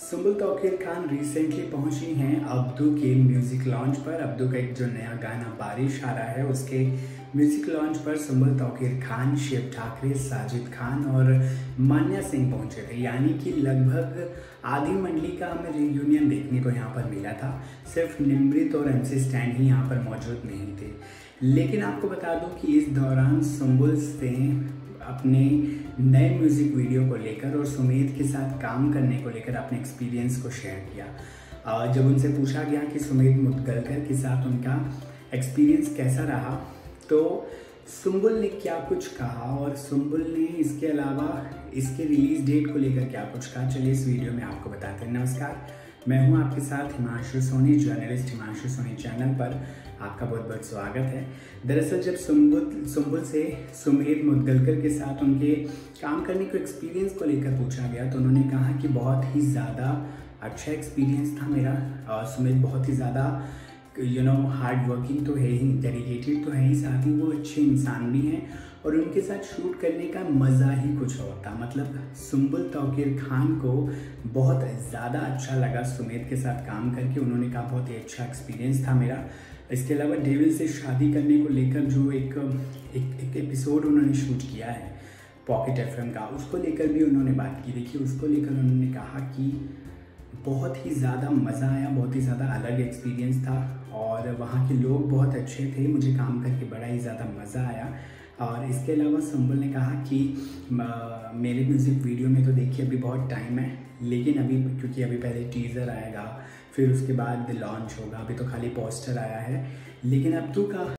Sumbul Tauqeer Khan recently पहुंची हैं Abdu के म्यूज़िक लॉन्च पर। अब्दू का एक जो नया गाना बारिश आ रहा है, उसके म्यूज़िक लॉन्च पर सुंबुल तौकीर खान, शिव ठाकरे, साजिद खान और मान्या सिंह पहुंचे थे। यानी कि लगभग आधी मंडली का हमें रियूनियन देखने को यहाँ पर मिला था। सिर्फ निमृत और MC स्टैंड ही यहाँ पर मौजूद नहीं थे। लेकिन आपको बता दूँ कि इस दौरान सुंबुल से अपने नए म्यूज़िक वीडियो को लेकर और सुमेध के साथ काम करने को लेकर अपने एक्सपीरियंस को शेयर किया। जब उनसे पूछा गया कि सुमेध मुद्गलकर के साथ उनका एक्सपीरियंस कैसा रहा, तो सुंबुल ने क्या कुछ कहा और सुंबुल ने इसके अलावा इसके रिलीज़ डेट को लेकर क्या कुछ कहा, चलिए इस वीडियो में आपको बताते हैं। नमस्कार, मैं हूं आपके साथ हिमांशु सोनी, जर्नलिस्ट। हिमांशु सोनी चैनल पर आपका बहुत बहुत स्वागत है। दरअसल जब सुंबुल से सुमेध मुद्गलकर के साथ उनके काम करने को एक्सपीरियंस को लेकर पूछा गया, तो उन्होंने कहा कि बहुत ही ज़्यादा अच्छा एक्सपीरियंस था मेरा। और सुमेध बहुत ही ज़्यादा हार्ड वर्किंग तो है ही, डेडिकेटेड तो है ही, साथ ही वो अच्छे इंसान भी हैं और उनके साथ शूट करने का मज़ा ही कुछ और था। मतलब सुंबुल तौकीर खान को बहुत ज़्यादा अच्छा लगा सुमेध के साथ काम करके। उन्होंने कहा बहुत ही अच्छा एक्सपीरियंस था मेरा। इसके अलावा डेविल से शादी करने को लेकर जो एक एपिसोड उन्होंने शूट किया है पॉकेट एफएम का, उसको लेकर भी उन्होंने बात की। देखिए, उसको लेकर उन्होंने कहा कि बहुत ही ज़्यादा मज़ा आया, बहुत ही ज़्यादा अलग एक्सपीरियंस था और वहाँ के लोग बहुत अच्छे थे। मुझे काम करके बड़ा ही ज़्यादा मज़ा आया। और इसके अलावा सुंबुल ने कहा कि मेरे म्यूज़िक वीडियो में तो देखिए अभी बहुत टाइम है, लेकिन अभी क्योंकि अभी पहले टीज़र आएगा, फिर उसके बाद लॉन्च होगा। अभी तो खाली पोस्टर आया है, लेकिन अब तो का